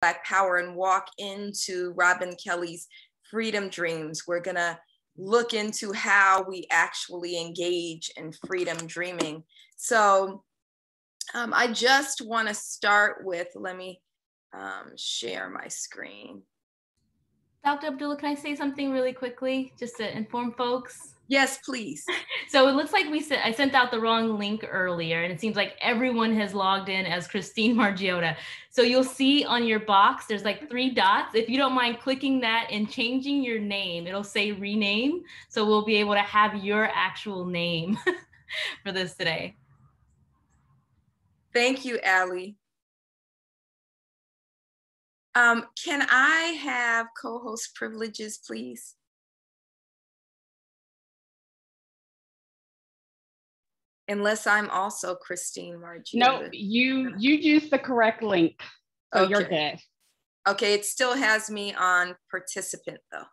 Black Power and walk into Robin Kelly's Freedom Dreams. We're gonna look into how we actually engage in freedom dreaming. So I just wanna start with, let me share my screen. Dr. Abdullah, can I say something really quickly just to inform folks? Yes, please. So it looks like I sent out the wrong link earlier, and it seems like everyone has logged in as Christine Margiotta. So you'll see on your box, there's like 3 dots. If you don't mind clicking that and changing your name, it'll say rename. So we'll be able to have your actual name for this today. Thank you, Allie. Can I have co-host privileges, please? Unless I'm also Christine Margiotta. No, you used the correct link. So okay. You're good. Okay, it still has me on participant though.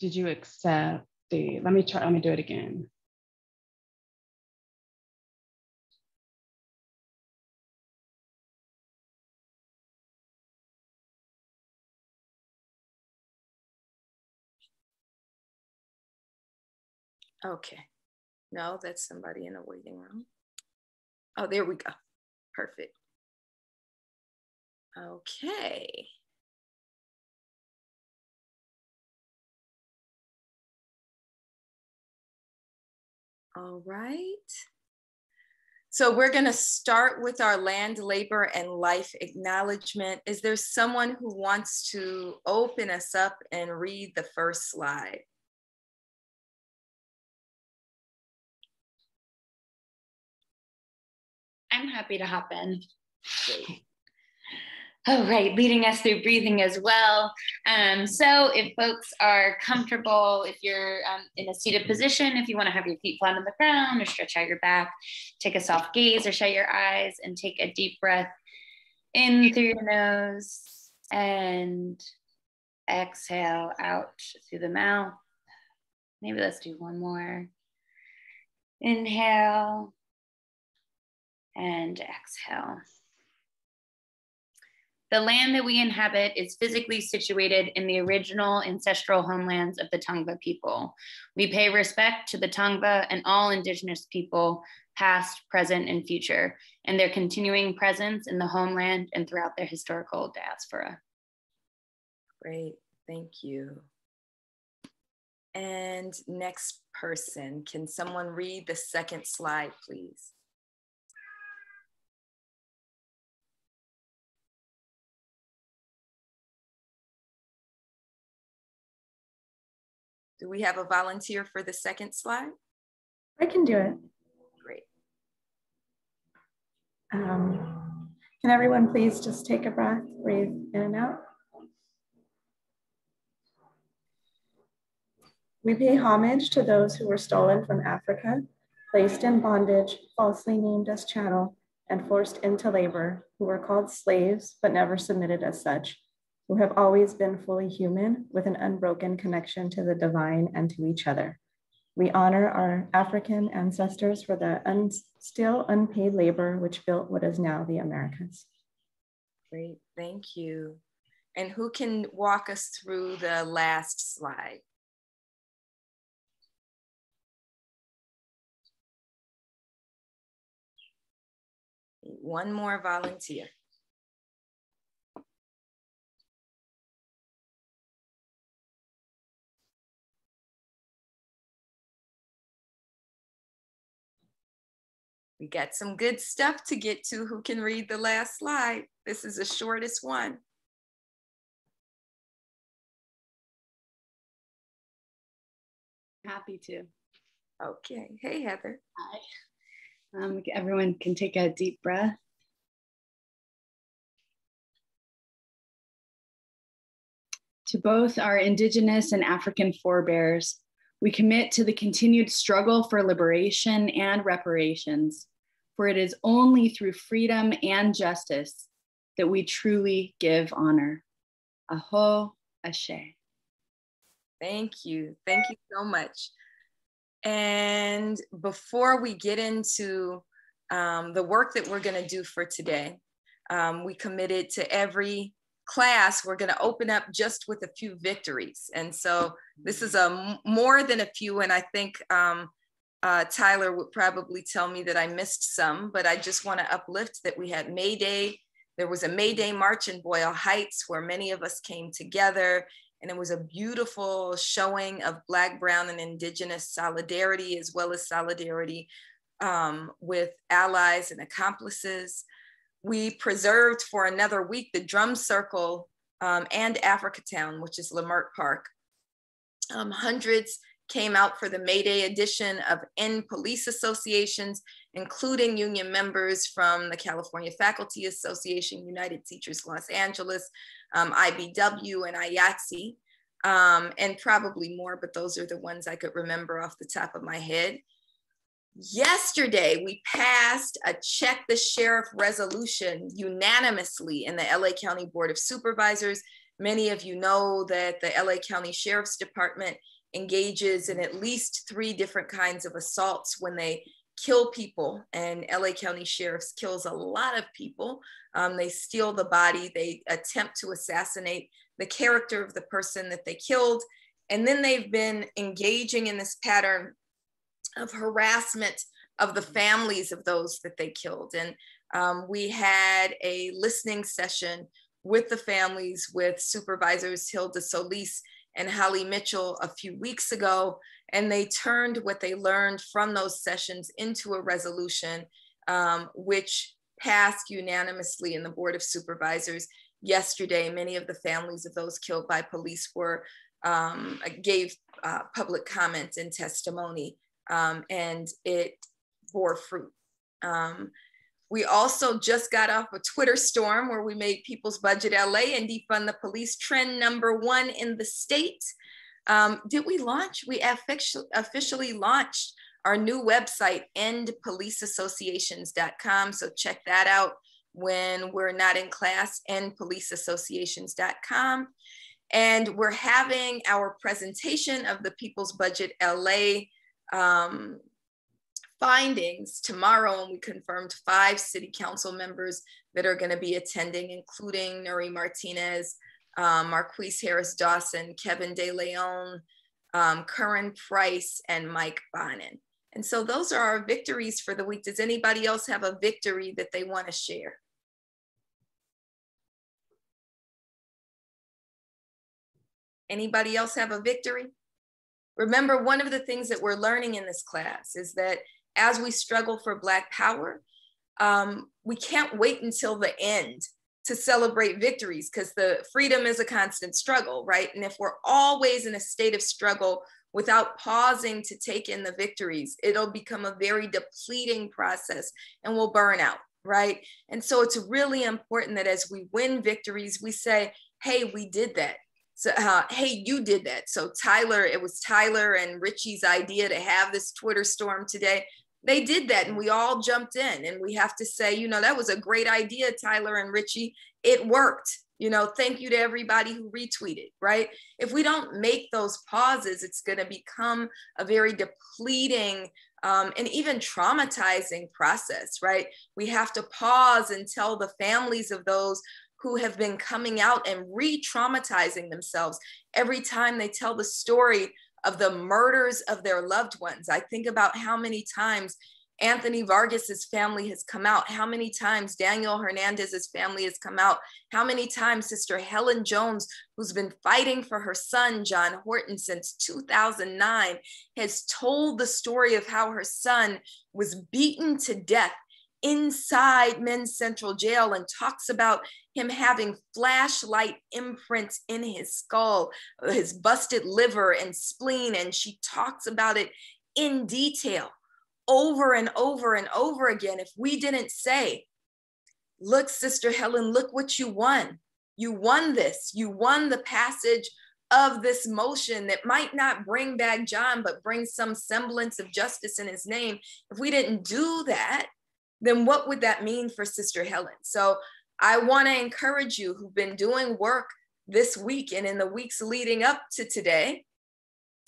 Did you accept the, let me do it again. Okay. No, that's somebody in a waiting room. Oh, there we go. Perfect. Okay. All right. So we're going to start with our land, labor, and life acknowledgement. Is there someone who wants to open us up and read the first slide? I'm happy to hop in. All right, leading us through breathing as well. So if folks are comfortable, if you're in a seated position, if you want to have your feet flat on the ground or stretch out your back, take a soft gaze or shut your eyes and take a deep breath in through your nose and exhale out through the mouth. Maybe let's do one more. Inhale. And exhale. The land that we inhabit is physically situated in the original ancestral homelands of the Tongva people. We pay respect to the Tongva and all indigenous people, past, present, and future, and their continuing presence in the homeland and throughout their historical diaspora. Great, thank you. And next person, can someone read the second slide, please? Do we have a volunteer for the second slide? I can do it. Great. Can everyone please just take a breath, breathe in and out? We pay homage to those who were stolen from Africa, placed in bondage, falsely named as chattel, and forced into labor, who were called slaves but never submitted as such, who have always been fully human with an unbroken connection to the divine and to each other. We honor our African ancestors for the still unpaid labor which built what is now the Americas. Great, thank you. And who can walk us through the last slide? One more volunteer. We got some good stuff to get to. Who can read the last slide? This is the shortest one. Happy to. Okay, hey Heather. Hi. Everyone can take a deep breath. To both our indigenous and African forebears, we commit to the continued struggle for liberation and reparations, for it is only through freedom and justice that we truly give honor. Aho, ashe. Thank you so much. And before we get into the work that we're gonna do for today, We committed to every class, we're going to open up just with a few victories. And so this is more than a few. And I think Tyler would probably tell me that I missed some, but I just want to uplift that we had May Day. There was a May Day march in Boyle Heights where many of us came together, and it was a beautiful showing of Black, Brown, and Indigenous solidarity, as well as solidarity with allies and accomplices. We preserved for another week the drum circle and Africatown, which is Leimert Park. Hundreds came out for the May Day edition of End Police Associations, including union members from the California Faculty Association, United Teachers Los Angeles, IBW, and IATSE, and probably more, but those are the ones I could remember off the top of my head. Yesterday, we passed a Check the Sheriff resolution unanimously in the LA County Board of Supervisors. Many of you know that the LA County Sheriff's Department engages in at least 3 different kinds of assaults when they kill people, and LA County Sheriffs kills a lot of people. They steal the body, they attempt to assassinate the character of the person that they killed, and then they've been engaging in this pattern of harassment of the families of those that they killed. And we had a listening session with the families, with supervisors Hilda Solis and Holly Mitchell a few weeks ago, and they turned what they learned from those sessions into a resolution, which passed unanimously in the Board of Supervisors yesterday. Many of the families of those killed by police were gave public comment and testimony, and it bore fruit. We also just got off a Twitter storm where we made People's Budget LA and defund the police trend #1 in the state. Did we launch? We officially launched our new website, endpoliceassociations.com. So check that out when we're not in class, endpoliceassociations.com. And we're having our presentation of the People's Budget LA findings tomorrow, and we confirmed 5 city council members that are going to be attending, including Nury Martinez, Marquise Harris-Dawson, Kevin De Leon, Curran Price, and Mike Bonin. And so those are our victories for the week. Does anybody else have a victory that they want to share? Anybody else have a victory? Remember, one of the things that we're learning in this class is that as we struggle for Black power, we can't wait until the end to celebrate victories, because the freedom is a constant struggle, right? And if we're always in a state of struggle without pausing to take in the victories, it'll become a very depleting process and we'll burn out, right? And so it's really important that as we win victories, we say, hey, we did that. So, hey, you did that. So Tyler, it was Tyler and Richie's idea to have this Twitter storm today. They did that, and we all jumped in, and we have to say, you know, that was a great idea, Tyler and Richie. It worked. You know, thank you to everybody who retweeted, right? If we don't make those pauses, it's going to become a very depleting and even traumatizing process, right? We have to pause and tell the families of those who have been coming out and re-traumatizing themselves every time they tell the story of the murders of their loved ones. I think about how many times Anthony Vargas's family has come out, how many times Daniel Hernandez's family has come out, how many times Sister Helen Jones, who's been fighting for her son, John Horton, since 2009, has told the story of how her son was beaten to death inside Men's Central Jail, and talks about him having flashlight imprints in his skull, his busted liver and spleen, and she talks about it in detail over and over and over again. If we didn't say, look, Sister Helen, look what you won. You won this. You won the passage of this motion that might not bring back John, but bring some semblance of justice in his name. If we didn't do that, then what would that mean for Sister Helen? So I want to encourage you who've been doing work this week and in the weeks leading up to today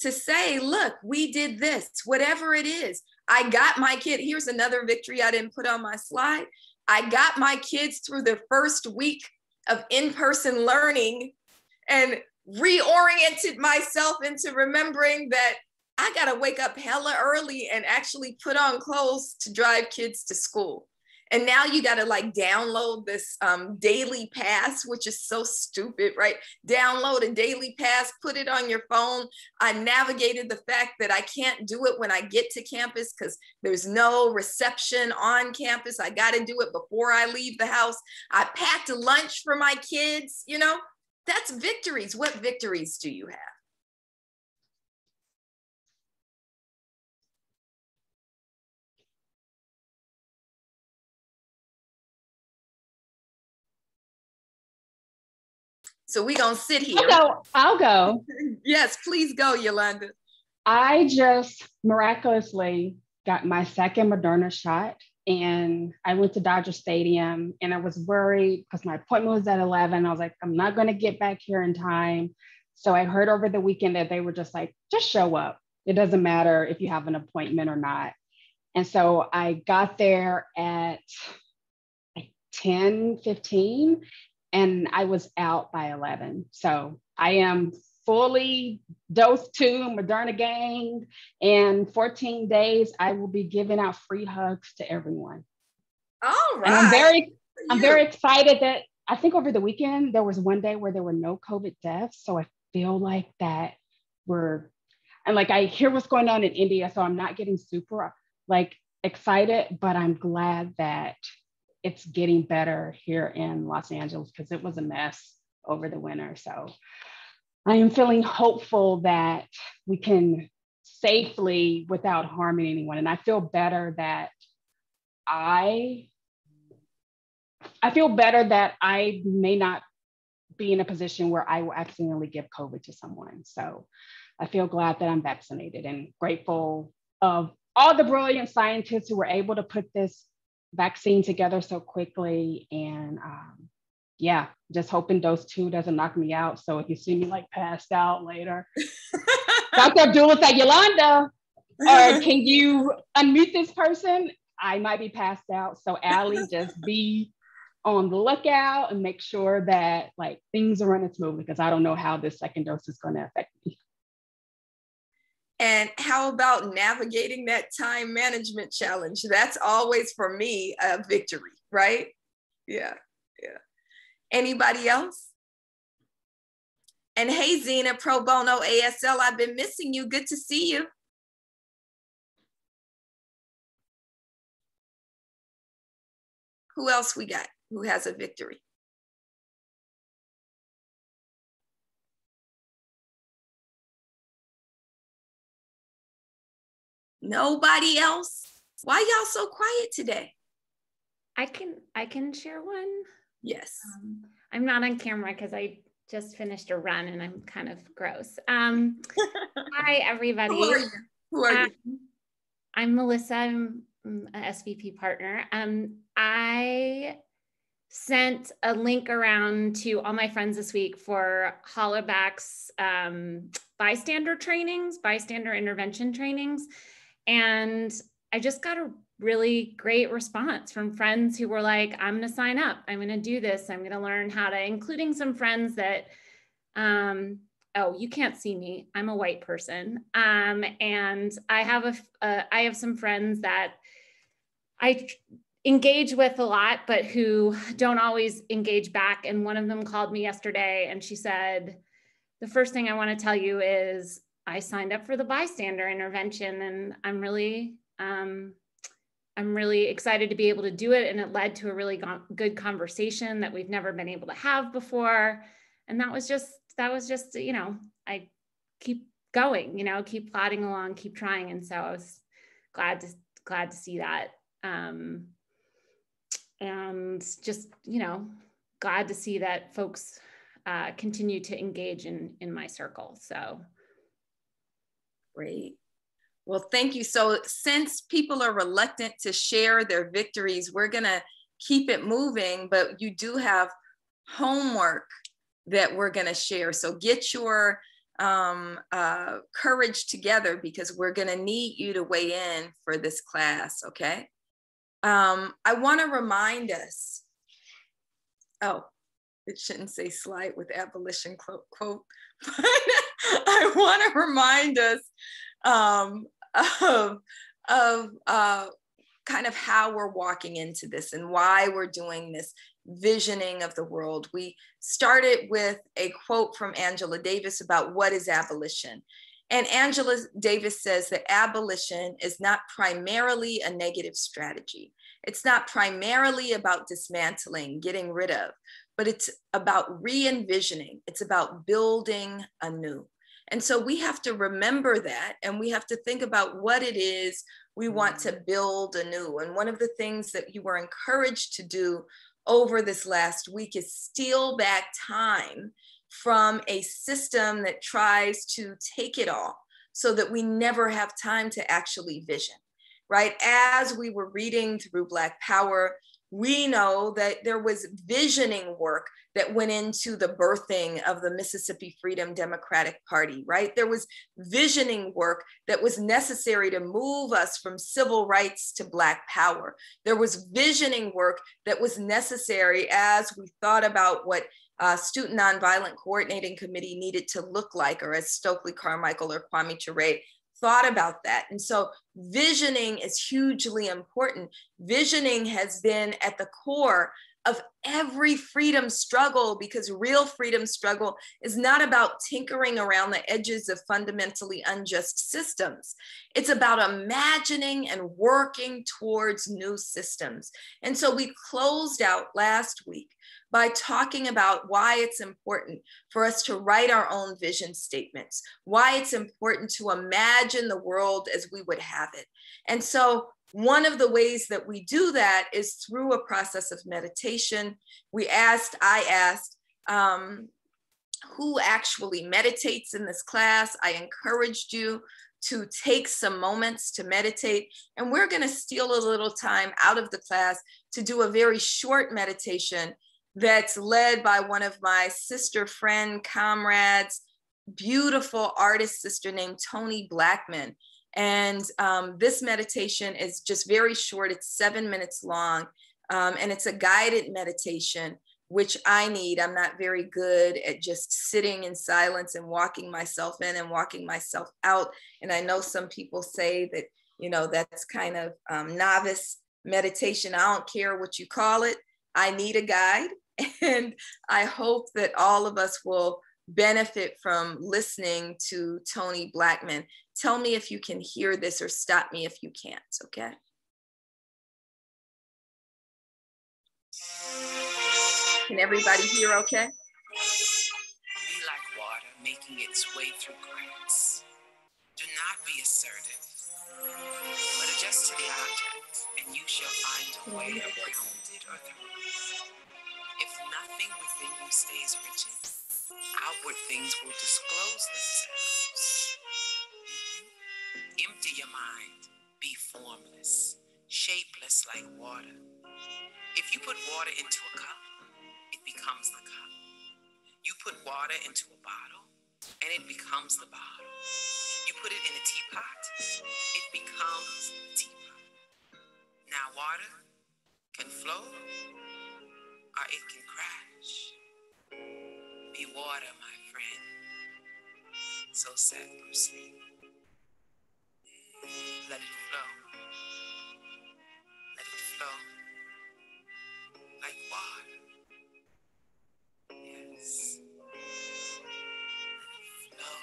to say, look, we did this, whatever it is. I got my kid. Here's another victory I didn't put on my slide. I got my kids through the first week of in-person learning and reoriented myself into remembering that I gotta wake up hella early and actually put on clothes to drive kids to school. And now you gotta like download this daily pass, which is so stupid, right? Download a daily pass, put it on your phone. I navigated the fact that I can't do it when I get to campus because there's no reception on campus. I gotta do it before I leave the house. I packed lunch for my kids, you know? That's victories. What victories do you have? So we're going to sit here. I'll go. Yes, please go, Yolanda. I just miraculously got my second Moderna shot and I went to Dodger Stadium and I was worried because my appointment was at 11. I was like, I'm not going to get back here in time. So I heard over the weekend that they were just like, just show up. It doesn't matter if you have an appointment or not. And so I got there at 10:15. And I was out by 11. So I am fully dosed to Moderna gang. And 14 days, I will be giving out free hugs to everyone. All right. And I'm very excited that I think over the weekend, there was one day where there were no COVID deaths. So I feel like that I hear what's going on in India. So I'm not getting super like excited, but I'm glad that it's getting better here in Los Angeles because it was a mess over the winter. So I am feeling hopeful that we can safely without harming anyone. And I feel better that I may not be in a position where I will accidentally give COVID to someone. So I feel glad that I'm vaccinated and grateful of all the brilliant scientists who were able to put this vaccine together so quickly. And just hoping dose 2 doesn't knock me out. So if you see me like passed out later, Dr. Abdullah said, Yolanda, or can you unmute this person? I might be passed out. So Allie, just be on the lookout and make sure that like things are running smoothly because I don't know how this second dose is going to affect me. And how about navigating that time management challenge? That's always for me a victory, right? Yeah. Anybody else? And hey, Zena, pro bono ASL, I've been missing you. Good to see you. Who else we got? Who has a victory? Nobody else? Why y'all so quiet today? I can share one. Yes. I'm not on camera because I just finished a run and I'm kind of gross. Hi, everybody. Who are you? I'm Melissa. I'm an SVP partner. I sent a link around to all my friends this week for Hollaback's bystander intervention trainings. And I just got a really great response from friends who were like, I'm going to sign up. I'm going to do this. I'm going to learn how to, including some friends that, you can't see me. I'm a white person. And I have some friends that I engage with a lot, but who don't always engage back. And one of them called me yesterday and she said, the first thing I want to tell you is I signed up for the bystander intervention and I'm really excited to be able to do it. And it led to a really good conversation that we've never been able to have before. And that was just, you know, I keep going, you know, keep plodding along, keep trying. And so I was glad to see that. And just, you know, glad to see that folks continue to engage in my circle. So. Great. Well, thank you. So since people are reluctant to share their victories, we're going to keep it moving, but you do have homework that we're going to share. So get your courage together because we're going to need you to weigh in for this class, okay? I want to remind us, oh, it shouldn't say slide with abolition quote, but I want to remind us of kind of how we're walking into this and why we're doing this visioning of the world. We started with a quote from Angela Davis about what is abolition. And Angela Davis says that abolition is not primarily a negative strategy. It's not primarily about dismantling, getting rid of, but it's about re-envisioning. It's about building anew. And so we have to remember that, and we have to think about what it is we want to build anew. And one of the things that you were encouraged to do over this last week is steal back time from a system that tries to take it all so that we never have time to actually vision, right? As we were reading through Black Power, we know that there was visioning work that went into the birthing of the Mississippi Freedom Democratic Party, right? There was visioning work that was necessary to move us from civil rights to Black Power. There was visioning work that was necessary as we thought about what Student Nonviolent Coordinating Committee needed to look like, or as Stokely Carmichael or Kwame Ture thought about that. And so visioning is hugely important. Visioning has been at the core of every freedom struggle, because real freedom struggle is not about tinkering around the edges of fundamentally unjust systems. It's about imagining and working towards new systems. And so we closed out last week by talking about why it's important for us to write our own vision statements, why it's important to imagine the world as we would have it. And so one of the ways that we do that is through a process of meditation. I asked who actually meditates in this class. I encouraged you to take some moments to meditate. And we're gonna steal a little time out of the class to do a very short meditation that's led by one of my sister friend, comrades, beautiful artist sister named Toni Blackman. And this meditation is just very short. It's 7 minutes long, and it's a guided meditation, which I need. I'm not very good at just sitting in silence and walking myself in and walking myself out. And I know some people say that, you know, that's kind of novice meditation. I don't care what you call it. I need a guide. And I hope that all of us will benefit from listening to Toni Blackman. Tell me if you can hear this, or stop me if you can't, okay? Can everybody hear okay? Be like water making its way through cracks. Do not be assertive, but adjust to the object, and you shall find a way around it or through it. If nothing within you stays rigid, outward things will disclose themselves. Empty your mind, be formless, shapeless like water. If you put water into a cup, it becomes the cup. You put water into a bottle, and it becomes the bottle. You put it in a teapot, it becomes the teapot. Now water can flow, or it can crash. Be water, my friend. So sad, Brucey. Let it flow. Let it flow. Like water. Yes. Let it flow.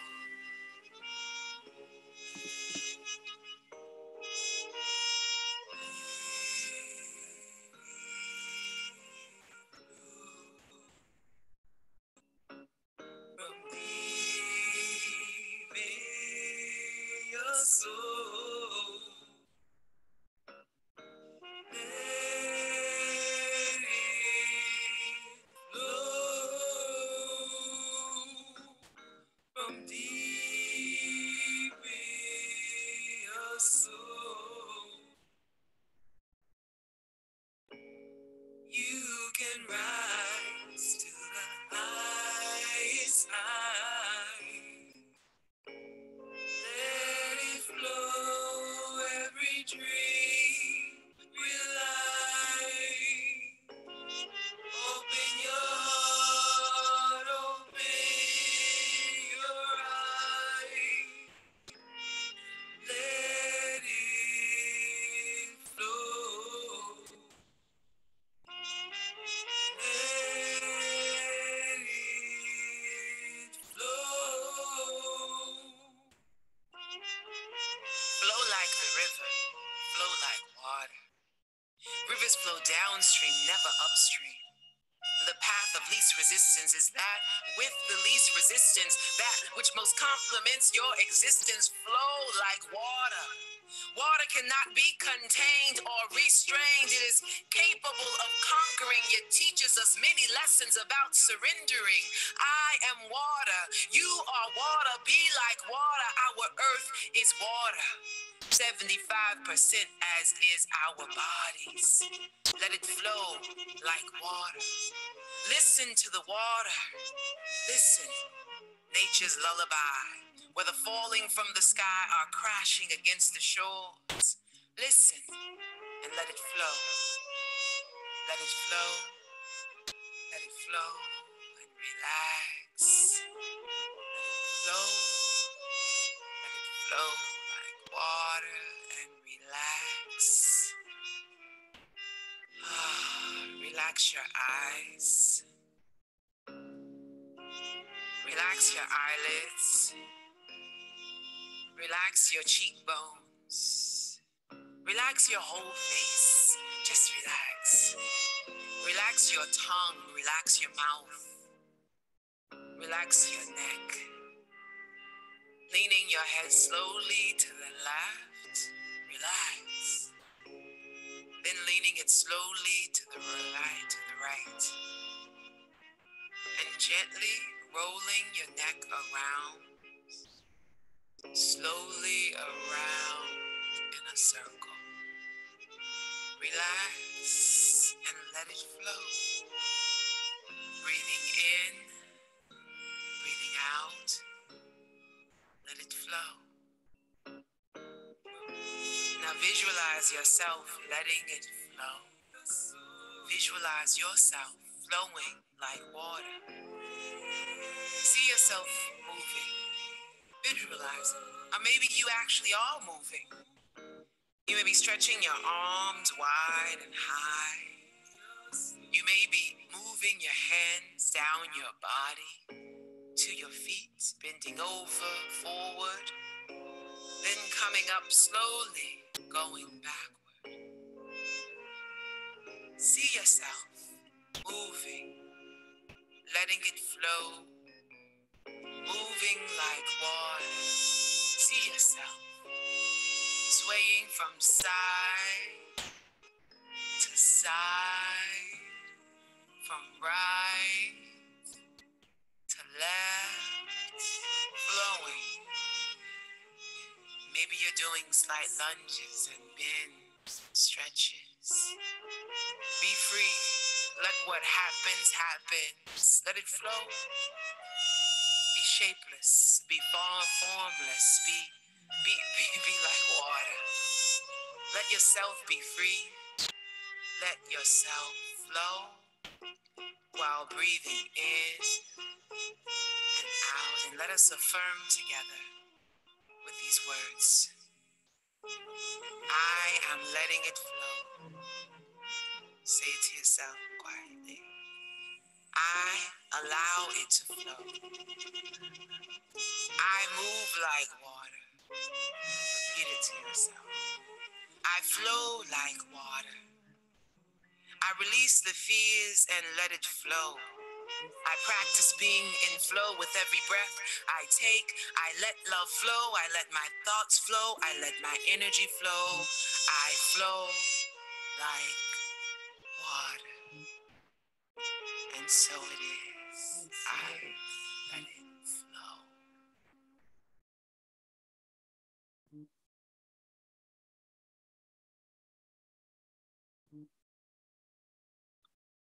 flow downstream, never upstream. The path of least resistance is that with the least resistance, that which most complements your existence, flow like water. Water cannot be contained or restrained. It is capable of conquering. It teaches us many lessons about surrendering. I am water. You are water. Be like water. Our earth is water. 75% as is our bodies. Let it flow like water. Listen to the water. Listen. Nature's lullaby, where the falling from the sky are crashing against the shores. Listen and let it flow. Let it flow. Let it flow and relax. Let it flow. Let it flow like water and relax. Relax your eyes. Relax your eyelids. Relax your cheekbones. Relax your whole face. Just relax. Relax your tongue. Relax your mouth. Relax your neck. Leaning your head slowly to the left. Relax. Then leaning it slowly to the right. And gently rolling your neck around. Slowly around in a circle. Relax and let it flow. Breathing in, breathing out. Let it flow. Now visualize yourself letting it flow. Visualize yourself flowing like water. See yourself moving. Visualize it. Or maybe you actually are moving. You may be stretching your arms wide and high. You may be moving your hands down your body to your feet, bending over, forward, then coming up slowly, going backward. See yourself moving, letting it flow. Moving like water, see yourself swaying from side to side, from right to left, flowing. Maybe you're doing slight lunges and bends, stretches. Be free. Let what happens, happens. Let it flow. Be shapeless, be formless, be like water. Let yourself be free. Let yourself flow while breathing in and out. And let us affirm together with these words. I am letting it flow. Say it to yourself quietly. I allow it to flow. I move like water. Repeat it to yourself. I flow like water. I release the fears and let it flow. I practice being in flow with every breath I take. I let love flow. I let my thoughts flow. I let my energy flow. I flow like water. And so it is. I let it flow.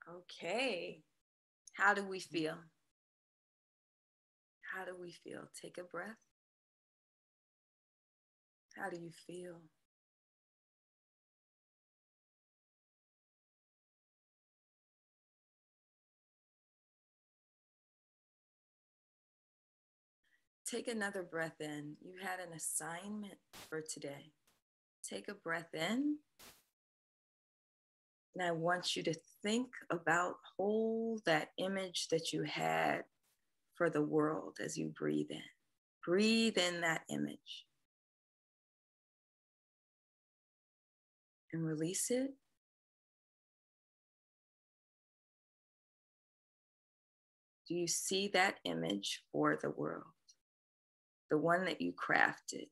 Okay. How do we feel? How do we feel? Take a breath. How do you feel? Take another breath in. You had an assignment for today. Take a breath in. And I want you to think about, hold that image that you had for the world as you breathe in. Breathe in that image. And release it Do you see that image for the world? The one that you crafted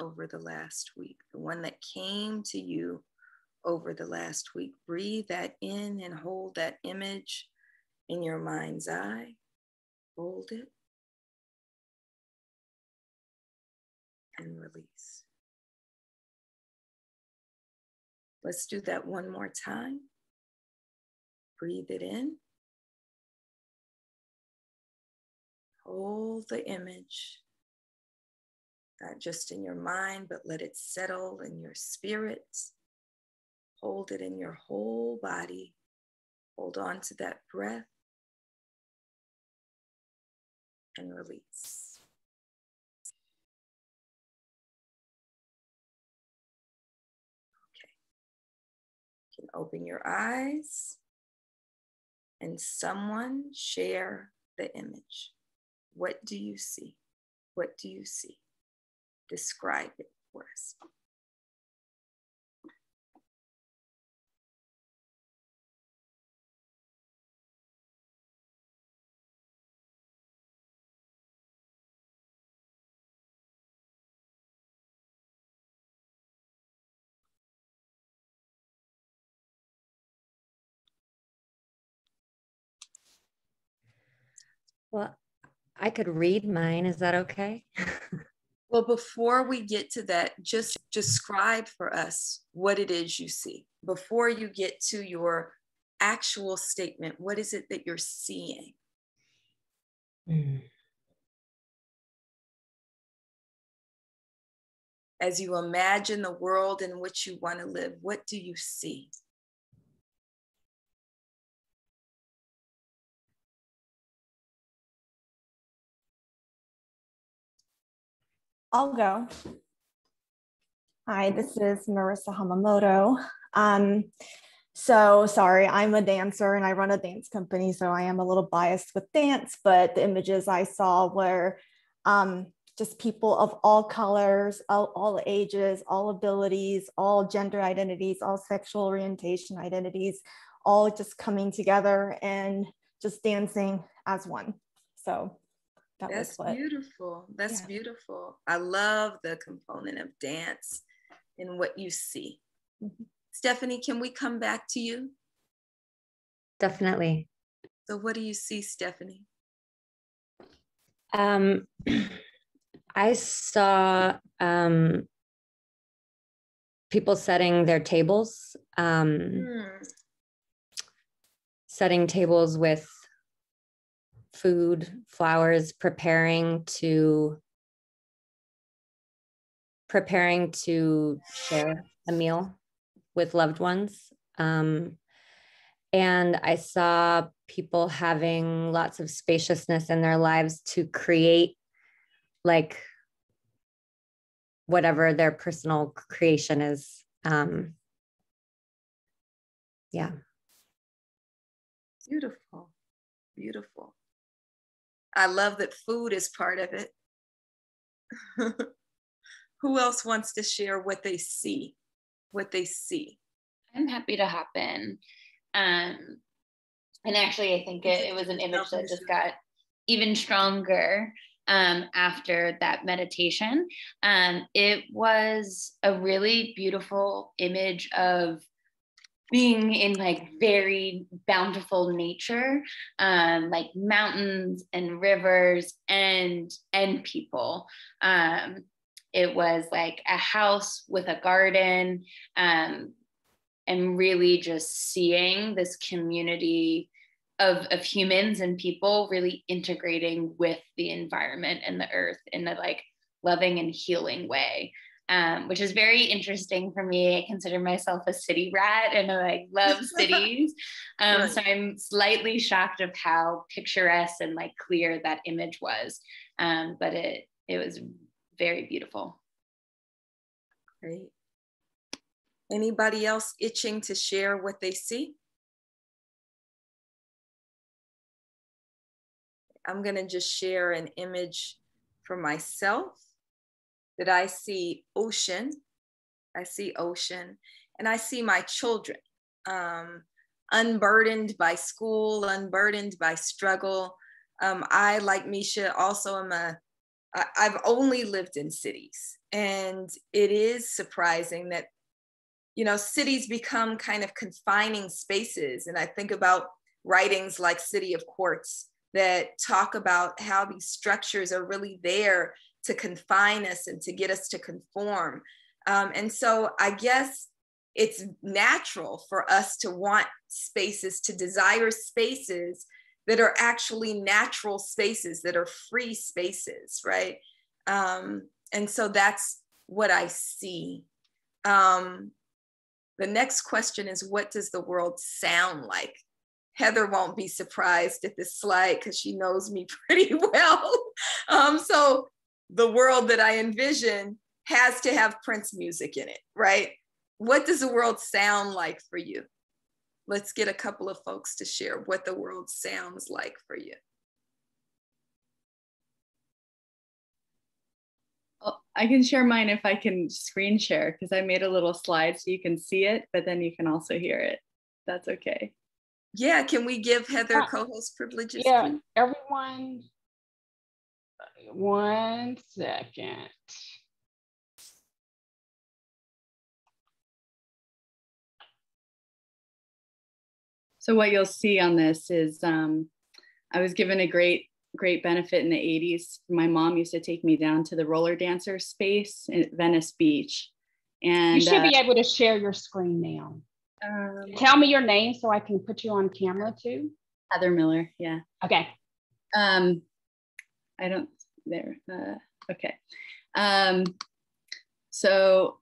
over the last week, the one that came to you over the last week. Breathe that in and hold that image in your mind's eye. Hold it and release. Let's do that one more time. Breathe it in. Hold the image, not just in your mind, but let it settle in your spirit. Hold it in your whole body. Hold on to that breath and release. Okay. You can open your eyes and someone share the image. What do you see? What do you see? Describe it for us. Well, I could read mine. Is that okay? Well, before we get to that, just describe for us what it is you see. Before you get to your actual statement, what is it that you're seeing? As you imagine the world in which you want to live, what do you see? I'll go. Hi, this is Marissa Hamamoto. So sorry, I'm a dancer and I run a dance company, so I am a little biased with dance, but the images I saw were just people of all colors, all ages, all abilities, all gender identities, all sexual orientation identities, all just coming together and just dancing as one. So that's beautiful. That's beautiful. I love the component of dance and what you see. Mm-hmm. Stephanie, can we come back to you? Definitely. So what do you see, Stephanie? I saw people setting their tables, setting tables with food, flowers, preparing to share a meal with loved ones. And I saw people having lots of spaciousness in their lives to create like whatever their personal creation is. Yeah. Beautiful, beautiful. I love that food is part of it. Who else wants to share what they see? What they see? I'm happy to hop in. And actually, I think it was an image that just got even stronger after that meditation. It was a really beautiful image of being in like very bountiful nature, like mountains and rivers and people. It was like a house with a garden, and really just seeing this community of humans and people really integrating with the environment and the earth in a like loving and healing way. Which is very interesting for me. I consider myself a city rat and I like love cities. So I'm slightly shocked of how picturesque and like clear that image was. But it was very beautiful. Great. Anybody else itching to share what they see? I'm gonna just share an image for myself. That I see ocean, and I see my children unburdened by school, unburdened by struggle, I, like Misha, also am I've only lived in cities, and it is surprising that, you know, cities become kind of confining spaces. And I think about writings like City of Courts that talk about how these structures are really there to confine us and to get us to conform. And so I guess it's natural for us to want spaces, to desire spaces that are actually natural spaces, that are free spaces, right? And so that's what I see. The next question is, what does the world sound like? Heather won't be surprised at this slide because she knows me pretty well. So the world that I envision has to have Prince music in it, right? What does the world sound like for you? Let's get a couple of folks to share what the world sounds like for you. I can share mine if I can screen share, because I made a little slide so you can see it, but then you can also hear it. That's okay. Yeah, can we give Heather co-host privileges? Yeah, please? Everyone, 1 second. So what you'll see on this is, I was given a great benefit in the 80s. My mom used to take me down to the roller dancer space in Venice Beach. And you should be able to share your screen now. Tell me your name so I can put you on camera too. Heather Miller, yeah. Okay. Okay. So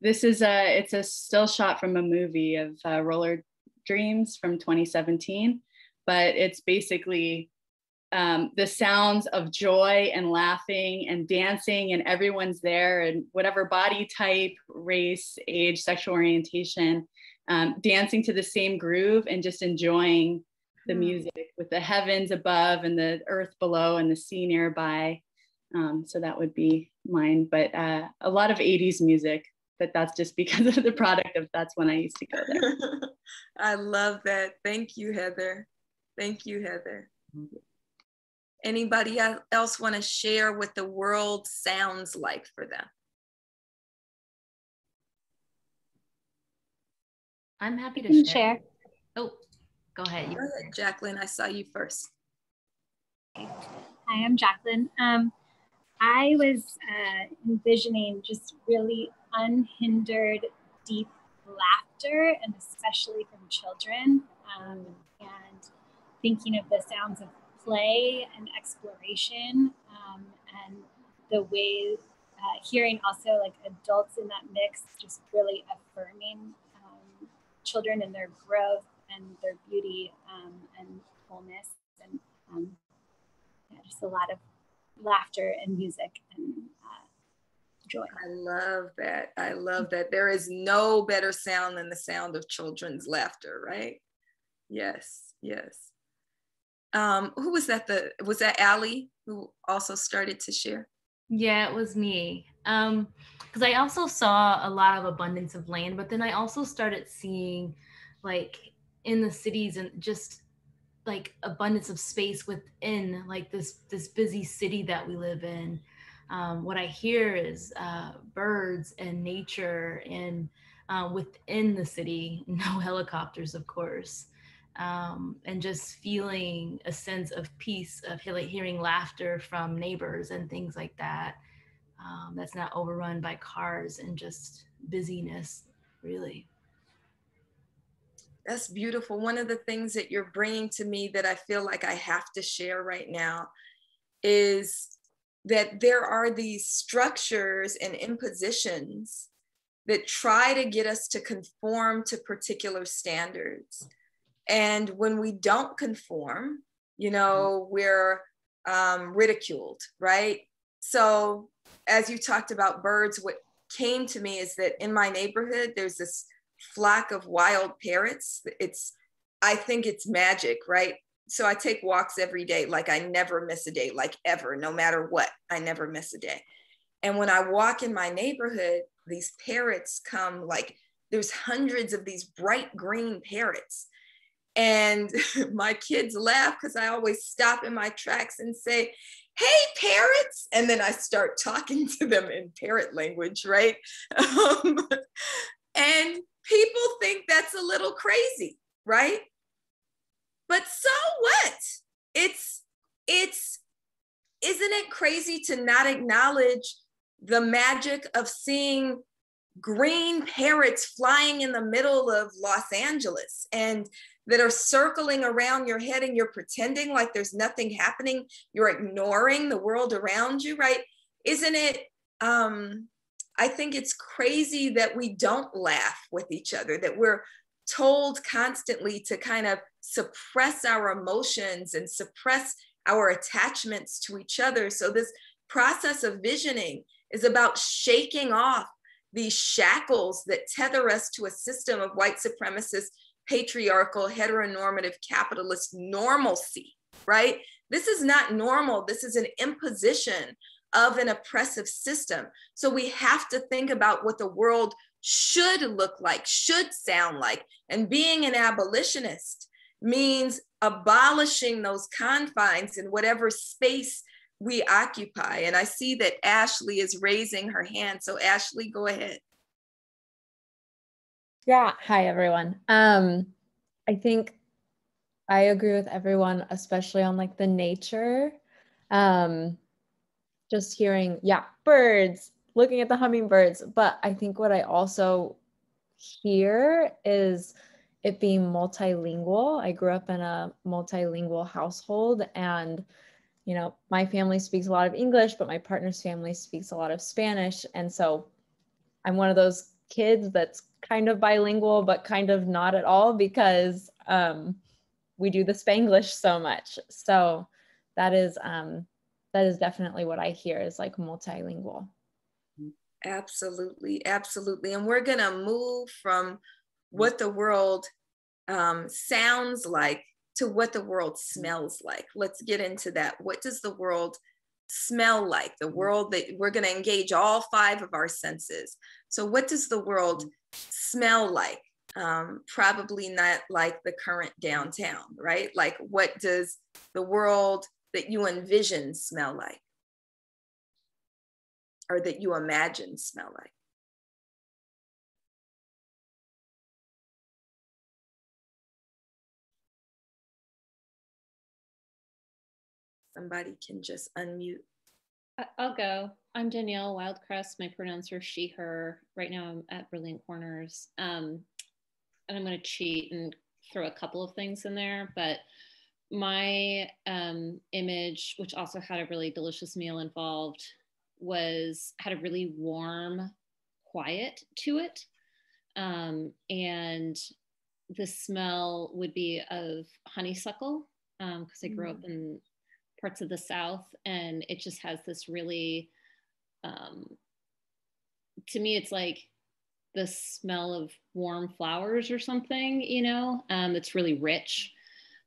this is it's a still shot from a movie of Roller Dreams from 2017, but it's basically the sounds of joy and laughing and dancing, and everyone's there, and whatever body type, race, age, sexual orientation, dancing to the same groove and just enjoying the music with the heavens above and the earth below and the sea nearby. So that would be mine, but a lot of 80s music, but that's just because of the product of that's when I used to go there. I love that. Thank you, Heather. Thank you, Heather. Anybody else want to share what the world sounds like for them? I'm happy to share. Oh, go ahead. Go ahead, Jacqueline. I saw you first. Hi, I'm Jacqueline. I was envisioning just really unhindered, deep laughter, and especially from children, and thinking of the sounds of play and exploration, and the way hearing also like adults in that mix, just really affirming children and their growth and their beauty and wholeness, and yeah, just a lot of laughter and music and joy. I love that. I love that. There is no better sound than the sound of children's laughter, right? Yes, yes. Who was that? Was that Allie who also started to share? Yeah, it was me. Because I also saw a lot of abundance of land, but then I also started seeing, like, in the cities, and just like abundance of space within like this busy city that we live in. What I hear is birds and nature, and within the city, no helicopters, of course. And just feeling a sense of peace, of hearing laughter from neighbors and things like that. That's not overrun by cars and just busyness, really. That's beautiful. One of the things that you're bringing to me that I feel like I have to share right now is that there are these structures and impositions that try to get us to conform to particular standards. And when we don't conform, you know, we're ridiculed, right? So as you talked about birds, what came to me is that in my neighborhood, there's this flock of wild parrots. I think it's magic, right? So I take walks every day. Like, I never miss a day, like ever, no matter what, I never miss a day. And when I walk in my neighborhood, these parrots come, like, there's hundreds of these bright green parrots. And my kids laugh because I always stop in my tracks and say, hey, parrots. And then I start talking to them in parrot language, right? And people think that's a little crazy, right? But so what? Isn't it crazy to not acknowledge the magic of seeing green parrots flying in the middle of Los Angeles and that are circling around your head, and you're pretending like there's nothing happening? You're ignoring the world around you, right? Isn't it, I think it's crazy that we don't laugh with each other, that we're told constantly to kind of suppress our emotions and suppress our attachments to each other. So this process of visioning is about shaking off these shackles that tether us to a system of white supremacist, patriarchal, heteronormative, capitalist normalcy, right? This is not normal. This is an imposition of an oppressive system. So we have to think about what the world should look like, should sound like. And being an abolitionist means abolishing those confines in whatever space we occupy. And I see that Ashley is raising her hand. So Ashley, go ahead. Yeah, hi everyone. I think I agree with everyone, especially on like the nature. Just hearing, yeah, birds, looking at the hummingbirds. But I think what I also hear is it being multilingual. I grew up in a multilingual household, and you know, my family speaks a lot of English, but my partner's family speaks a lot of Spanish. And so I'm one of those kids that's kind of bilingual, but kind of not at all, because we do the Spanglish so much. So that is definitely what I hear, is like multilingual. Absolutely, absolutely. And we're gonna move from what the world sounds like to what the world smells like. Let's get into that. What does the world smell like? The world that we're going to engage all five of our senses. So what does the world smell like? Probably not like the current downtown, right? Like, what does the world that you envision smell like? Or that you imagine smell like? Somebody can just unmute. I'll go. I'm Danielle Wildcrest. My pronouns are she, her. Right now I'm at Brilliant Corners. And I'm going to cheat and throw a couple of things in there. But my image, which also had a really delicious meal involved, had a really warm quiet to it. And the smell would be of honeysuckle, because I grew up in parts of the South, and it just has this really, to me, it's like the smell of warm flowers or something, you know, it's really rich.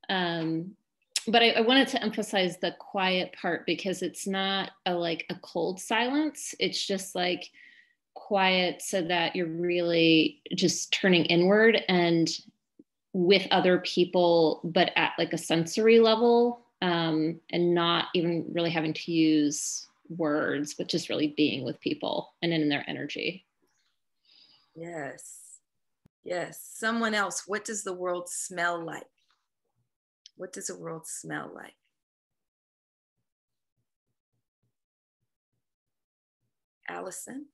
But I wanted to emphasize the quiet part, because it's not like a cold silence. It's just like quiet so that you're really just turning inward and with other people, but at like a sensory level. And not even really having to use words, but just really being with people and in their energy. Yes, yes. Someone else, what does the world smell like? What does the world smell like? Allison?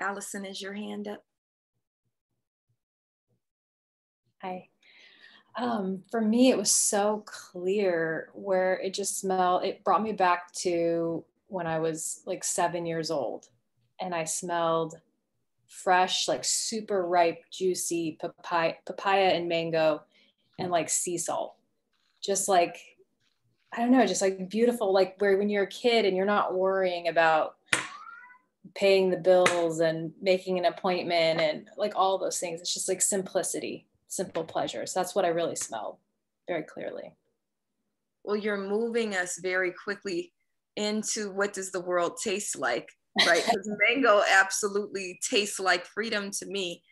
Allison, is your hand up? Hi. For me, it was so clear where it just smelled. It brought me back to when I was like 7 years old, and I smelled fresh, like super ripe, juicy papaya and mango, and like sea salt. Just like, I don't know, just like beautiful, like where when you're a kid and you're not worrying about paying the bills and making an appointment and like all those things. It's just like simplicity. Simple pleasures. That's what I really smelled very clearly. Well, you're moving us very quickly into what does the world taste like, right? Because mango absolutely tastes like freedom to me.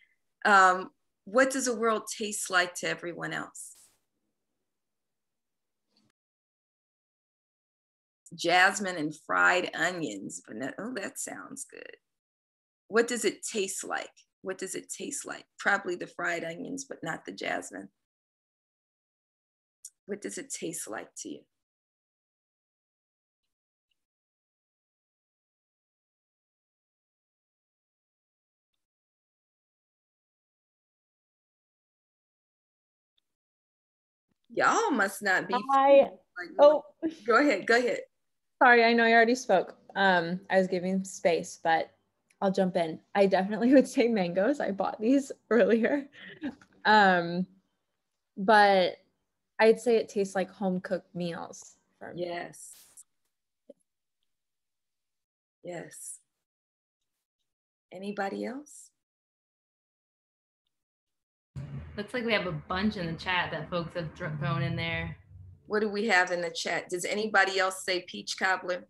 What does the world taste like to everyone else? Jasmine and fried onions. Oh, that sounds good. What does it taste like? What does it taste like? Probably the fried onions, but not the jasmine. What does it taste like to you? Y'all must not be. Go ahead. Sorry, I know I already spoke. I was giving space, but I'll jump in. I definitely would say mangoes. I bought these earlier. But I'd say it tastes like home-cooked meals for me. Yes. Yes. Anybody else? Looks like we have a bunch in the chat that folks have thrown in there. What do we have in the chat? Does anybody else say peach cobbler?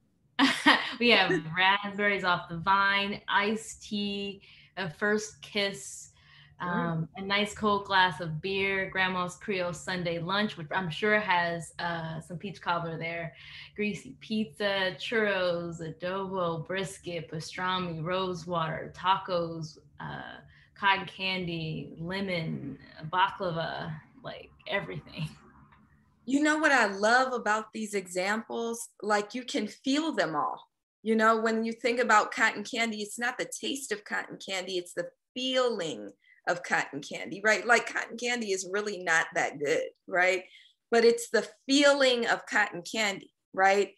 We have raspberries off the vine, iced tea, a first kiss, a nice cold glass of beer, grandma's Creole Sunday lunch, which I'm sure has some peach cobbler there, greasy pizza, churros, adobo, brisket, pastrami, rose water, tacos, cotton candy, lemon, baklava, like everything. You know what I love about these examples? Like you can feel them all. You know, when you think about cotton candy, it's not the taste of cotton candy, it's the feeling of cotton candy, right? Like cotton candy is really not that good, right? But it's the feeling of cotton candy, right?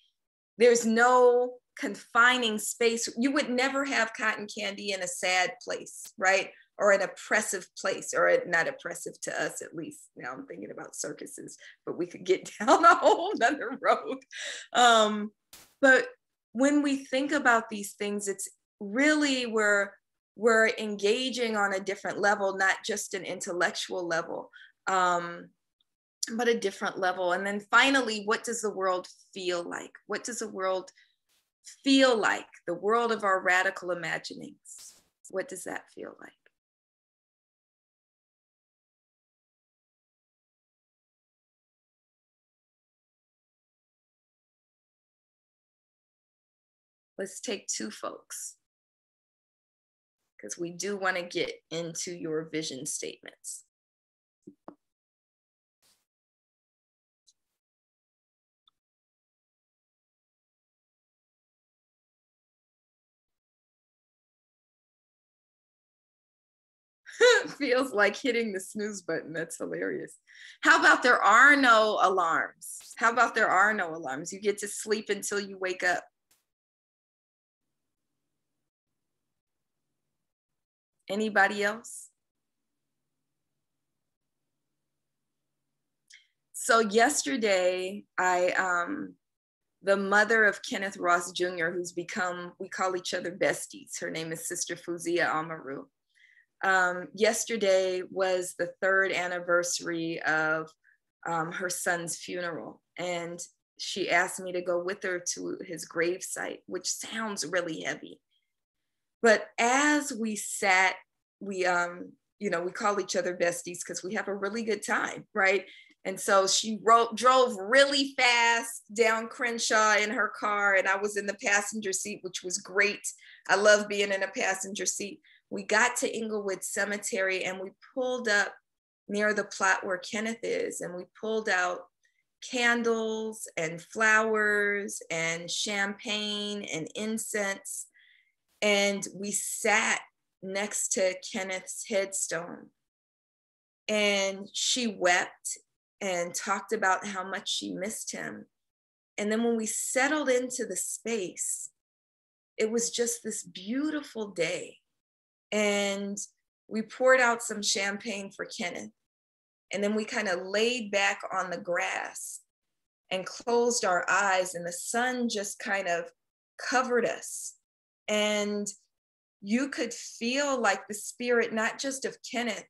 There's no confining space. You would never have cotton candy in a sad place, right? Or an oppressive place, or not oppressive to us, at least. Now I'm thinking about circuses, but we could get down a whole nother road. But when we think about these things, it's really we're engaging on a different level, not just an intellectual level, but a different level. And then finally, what does the world feel like? What does the world feel like? The world of our radical imaginings. What does that feel like? Let's take two folks, because we do want to get into your vision statements. Feels like hitting the snooze button. That's hilarious. How about there are no alarms? How about there are no alarms? You get to sleep until you wake up. Anybody else? So yesterday, the mother of Kenneth Ross Jr., who's become, we call each other besties. Her name is Sister Fuzia Amaru. Yesterday was the 3rd anniversary of her son's funeral. And she asked me to go with her to his gravesite, which sounds really heavy. But as we sat, we call each other besties because we have a really good time, right? And so she drove really fast down Crenshaw in her car, and I was in the passenger seat, which was great. I love being in a passenger seat. We got to Inglewood Cemetery and we pulled up near the plot where Kenneth is, and we pulled out candles and flowers and champagne and incense. And we sat next to Kenneth's headstone, and she wept and talked about how much she missed him. And then when we settled into the space, it was just this beautiful day. And we poured out some champagne for Kenneth. And then we kind of laid back on the grass and closed our eyes, and the sun just kind of covered us. And you could feel like the spirit, not just of Kenneth,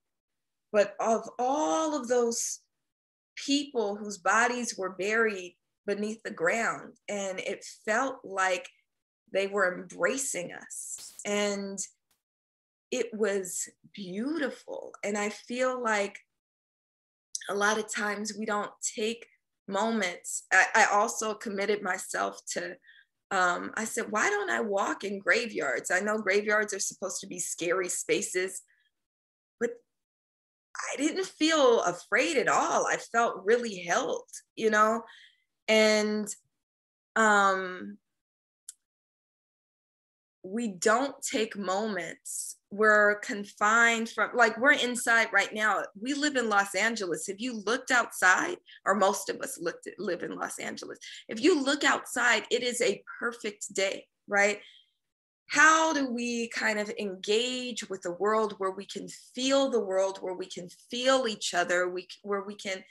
but of all of those people whose bodies were buried beneath the ground. And it felt like They were embracing us. And it was beautiful. And I feel like a lot of times we don't take moments. I also committed myself to, I said, why don't I walk in graveyards? I know graveyards are supposed to be scary spaces, but I didn't feel afraid at all. I felt really held, you know? And we don't take moments. We're confined from, like, we're inside right now. We live in Los Angeles. If you looked outside, or most of us live in Los Angeles, if you look outside, it is a perfect day, right? How do we kind of engage with the world where we can feel the world, where we can feel each other, where we can,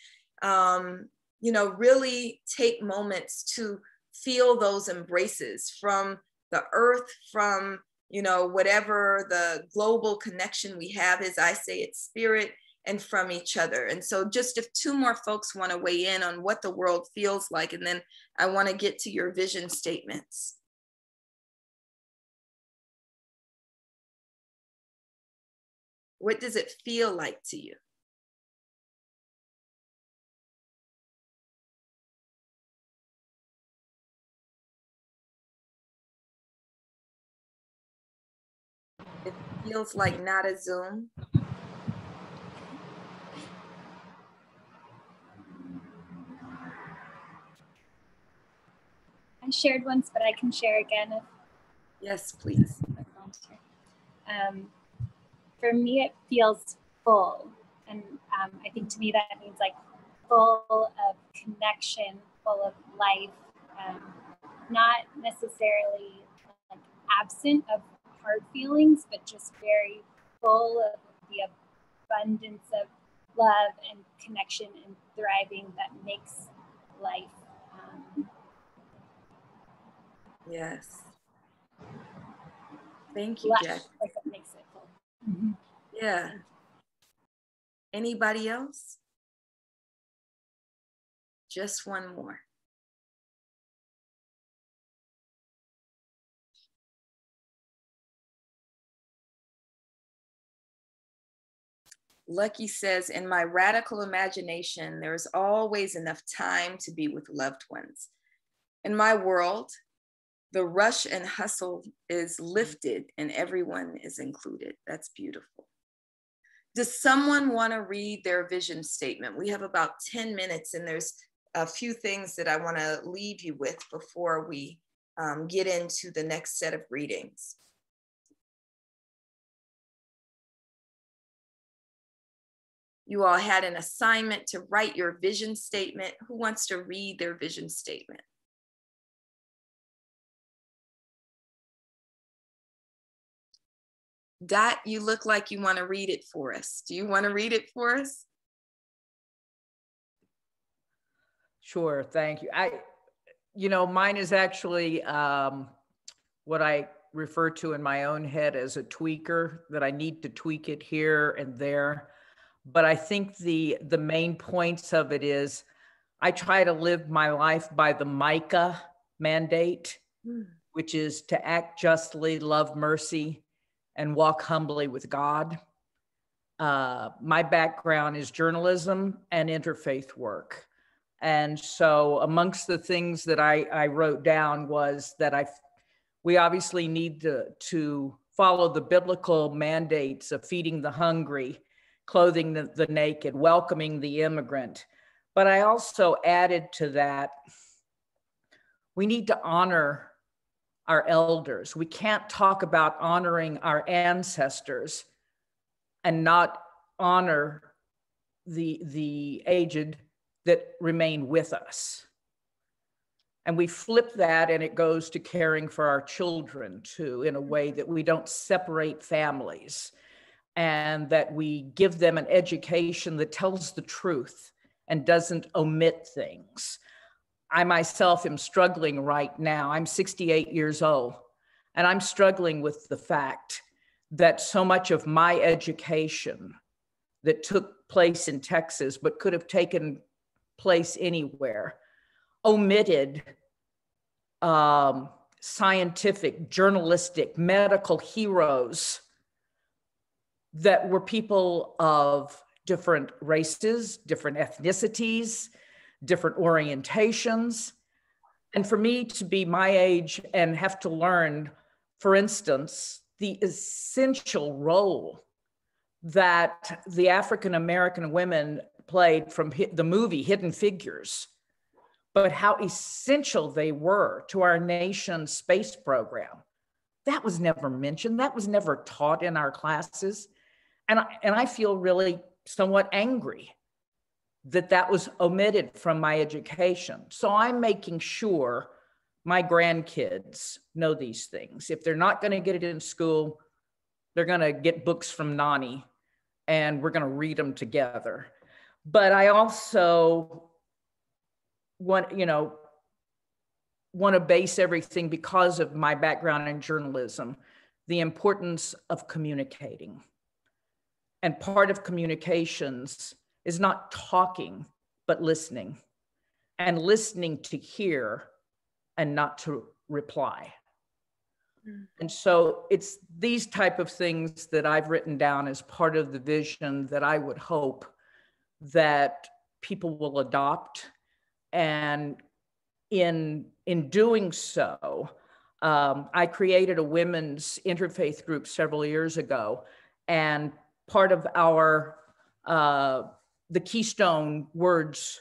you know, really take moments to feel those embraces from the earth, from, you know, whatever the global connection we have is, I say it's spirit, and from each other. And so just if two more folks want to weigh in on what the world feels like, and then I want to get to your vision statements. What does it feel like to you? It feels like not a Zoom. I shared once, but I can share again. If yes, please. For me, it feels full. And I think to me that means like full of connection, full of life, not necessarily like absent of hard feelings, but just very full of the abundance of love and connection and thriving that makes life. Yes. Thank you, Jack. Like that makes it full. Mm-hmm. Yeah. Anybody else? Just one more. Lucky says, in my radical imagination, there is always enough time to be with loved ones. In my world, the rush and hustle is lifted and everyone is included. That's beautiful. Does someone want to read their vision statement? We have about 10 minutes and there's a few things that I want to leave you with before we get into the next set of readings. You all had an assignment to write your vision statement. Who wants to read their vision statement? Dot, you look like you want to read it for us. Do you want to read it for us? Sure, thank you. You know, mine is actually what I refer to in my own head as a tweaker, that I need to tweak it here and there. But I think the main points of it is, I try to live my life by the MICA mandate, which is to act justly, love mercy, and walk humbly with God. My background is journalism and interfaith work. And so amongst the things that I wrote down was that we obviously need to follow the biblical mandates of feeding the hungry, clothing the naked, welcoming the immigrant. But I also added to that, we need to honor our elders. We can't talk about honoring our ancestors and not honor the aged that remain with us. And we flip that and it goes to caring for our children too, in a way that we don't separate families, and that we give them an education that tells the truth and doesn't omit things. I myself am struggling right now. I'm 68 years old, and I'm struggling with the fact that so much of my education that took place in Texas, but could have taken place anywhere, omitted scientific, journalistic, medical heroes that were people of different races, different ethnicities, different orientations. And for me to be my age and have to learn, for instance, the essential role that the African-American women played from the movie Hidden Figures, but how essential they were to our nation's space program. That was never mentioned. That was never taught in our classes. And I feel really somewhat angry that that was omitted from my education. So I'm making sure my grandkids know these things. If they're not going to get it in school, they're going to get books from Nani and we're going to read them together. But I also want to base everything, because of my background in journalism, the importance of communicating. And part of communications is not talking, but listening, and listening to hear and not to reply. And so it's these type of things that I've written down as part of the vision that I would hope that people will adopt. And in doing so, I created a women's interfaith group several years ago. And part of our, the keystone words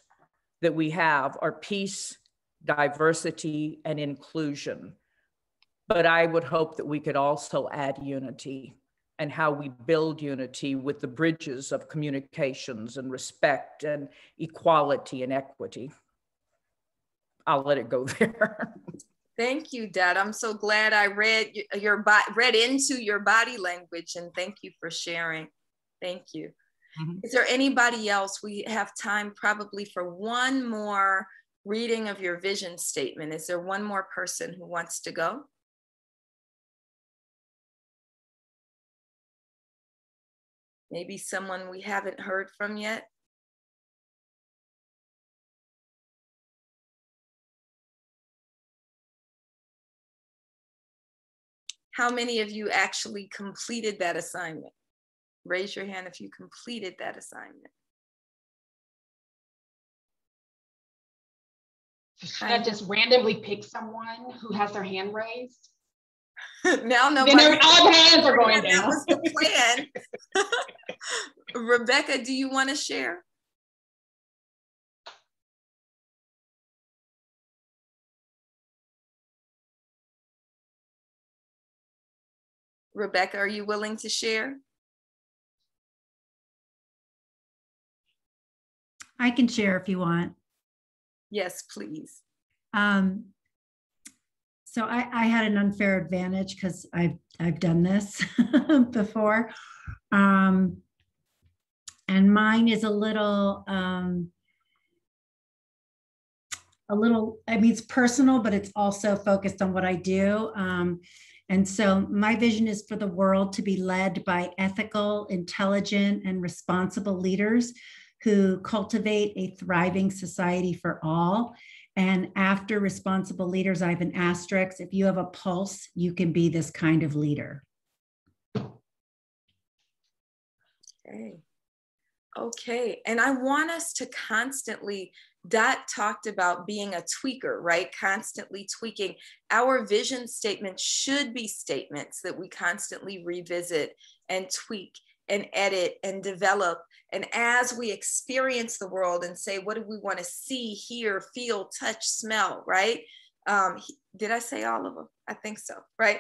that we have are peace, diversity, and inclusion. But I would hope that we could also add unity, and how we build unity with the bridges of communications and respect and equality and equity. I'll let it go there. Thank you, Dad. I'm so glad I read into your body language, and thank you for sharing. Thank you. Mm-hmm. Is there anybody else? We have time probably for one more reading of your vision statement. Is there one more person who wants to go? Maybe someone we haven't heard from yet. How many of you actually completed that assignment? Raise your hand if you completed that assignment. Should I just randomly pick someone who has their hand raised? Now nobody. Then all hands are going down. That was the plan. Rebecca, do you want to share? Rebecca, are you willing to share? I can share if you want. Yes, please. So I had an unfair advantage because I've done this before. And mine is a little, I mean, it's personal, but it's also focused on what I do. And so my vision is for the world to be led by ethical, intelligent, and responsible leaders who cultivate a thriving society for all. And after responsible leaders, I have an asterisk. If you have a pulse, you can be this kind of leader. Okay. Okay. And I want us to constantly, Dot talked about being a tweaker, right? Constantly tweaking. Our vision statement should be statements that we constantly revisit and tweak and edit and develop. And as we experience the world and say, what do we want to see, hear, feel, touch, smell, right? Did I say all of them? I think so, right?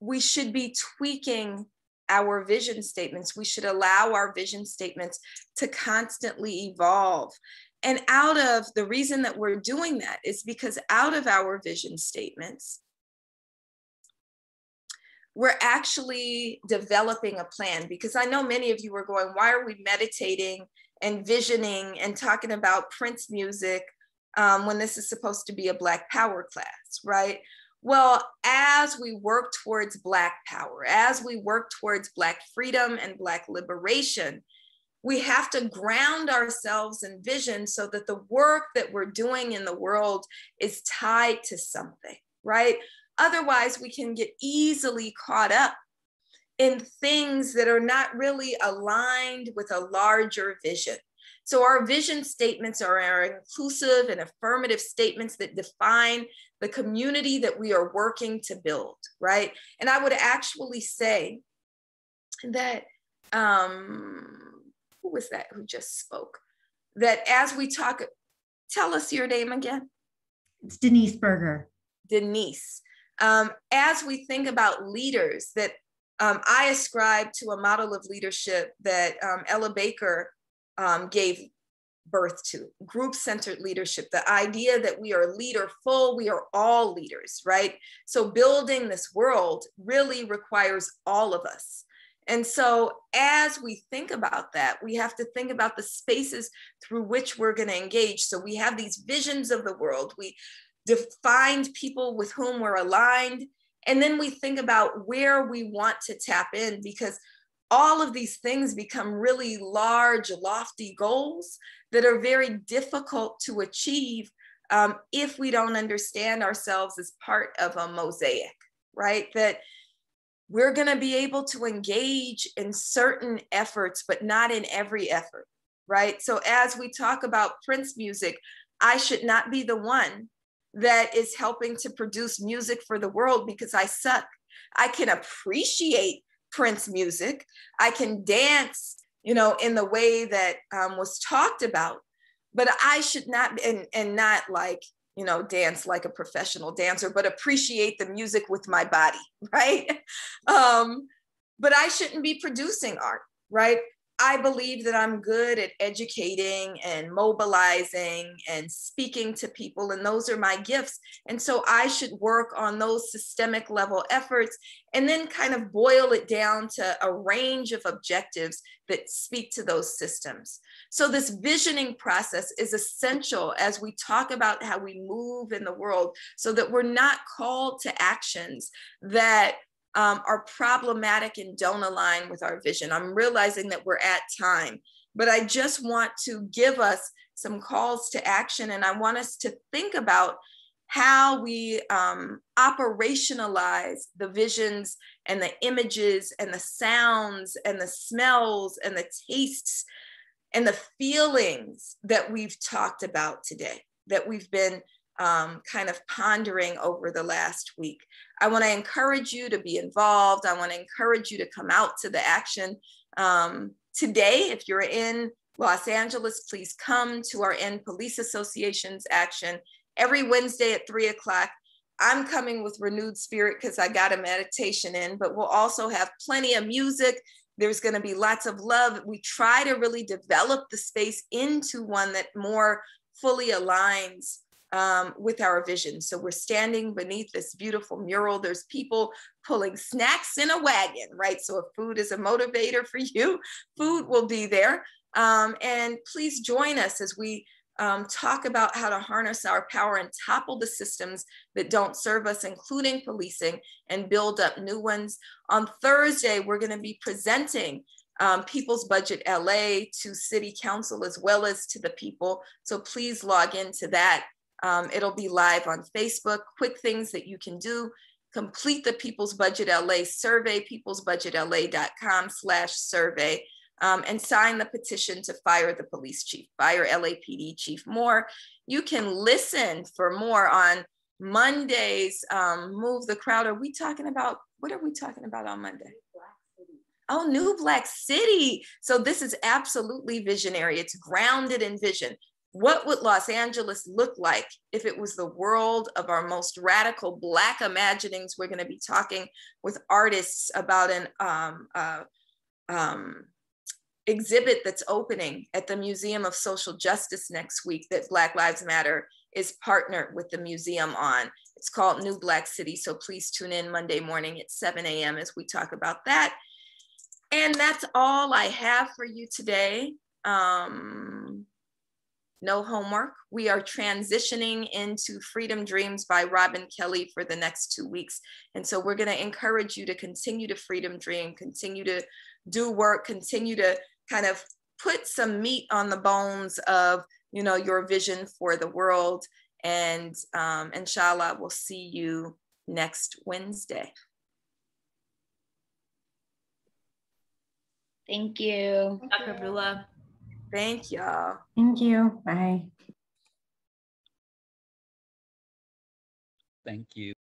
We should be tweaking our vision statements. We should allow our vision statements to constantly evolve. And out of the reason that we're doing that is because out of our vision statements, we're actually developing a plan. Because I know many of you were going, why are we meditating and visioning and talking about Prince music when this is supposed to be a Black Power class, right? Well, as we work towards Black Power, as we work towards Black freedom and Black liberation, we have to ground ourselves in vision so that the work that we're doing in the world is tied to something, right? Otherwise, we can get easily caught up in things that are not really aligned with a larger vision. So our vision statements are our inclusive and affirmative statements that define the community that we are working to build, right? And I would actually say that, who was that who just spoke? That as we talk, tell us your name again. It's Denise Berger. Denise. As we think about leaders that I ascribe to a model of leadership that Ella Baker gave birth to, group-centered leadership, the idea that we are leaderful, we are all leaders, right? So building this world really requires all of us. And so as we think about that, we have to think about the spaces through which we're going to engage. So we have these visions of the world. We defined people with whom we're aligned. And then we think about where we want to tap in, because all of these things become really large, lofty goals that are very difficult to achieve if we don't understand ourselves as part of a mosaic, right? That we're going to be able to engage in certain efforts, but not in every effort, right? So as we talk about Prince music, I should not be the one that is helping to produce music for the world because I suck. I can appreciate Prince music. I can dance, you know, in the way that was talked about, but I should not, and not like, you know, dance like a professional dancer, but appreciate the music with my body, right? But I shouldn't be producing art, right? I believe that I'm good at educating and mobilizing and speaking to people, and those are my gifts. And so I should work on those systemic level efforts and then kind of boil it down to a range of objectives that speak to those systems. So this visioning process is essential as we talk about how we move in the world so that we're not called to actions that are problematic and don't align with our vision. I'm realizing that we're at time, but I just want to give us some calls to action, and I want us to think about how we operationalize the visions and the images and the sounds and the smells and the tastes and the feelings that we've talked about today, that we've been kind of pondering over the last week. I want to encourage you to be involved. I want to encourage you to come out to the action today. If you're in Los Angeles, please come to our End Police Associations action every Wednesday at 3 o'clock. I'm coming with renewed spirit because I got a meditation in, but we'll also have plenty of music. There's going to be lots of love. We try to really develop the space into one that more fully aligns with our vision. So we're standing beneath this beautiful mural. There's people pulling snacks in a wagon, right? So if food is a motivator for you, food will be there. And please join us as we talk about how to harness our power and topple the systems that don't serve us, including policing, and build up new ones. On Thursday, we're going to be presenting People's Budget LA to City Council as well as to the people. So please log into that. It'll be live on Facebook. Quick things that you can do: complete the People's Budget LA survey, peoplesbudgetla.com/survey, and sign the petition to fire the police chief, fire LAPD Chief Moore. You can listen for more on Monday's Move the Crowd. Are we talking about, what are we talking about on Monday? Oh, New Black City. So this is absolutely visionary. It's grounded in vision. What would Los Angeles look like if it was the world of our most radical Black imaginings? We're going to be talking with artists about an exhibit that's opening at the Museum of Social Justice next week that Black Lives Matter is partnered with the museum on. It's called New Black City. So please tune in Monday morning at 7 a.m. as we talk about that. And that's all I have for you today. No homework. We are transitioning into Freedom Dreams by Robin Kelly for the next 2 weeks. And so we're going to encourage you to continue to freedom dream, continue to do work, continue to kind of put some meat on the bones of, you know, your vision for the world. And inshallah, we'll see you next Wednesday. Thank you. Dr. Abdullah. Thank y'all. Thank you. Bye. Thank you.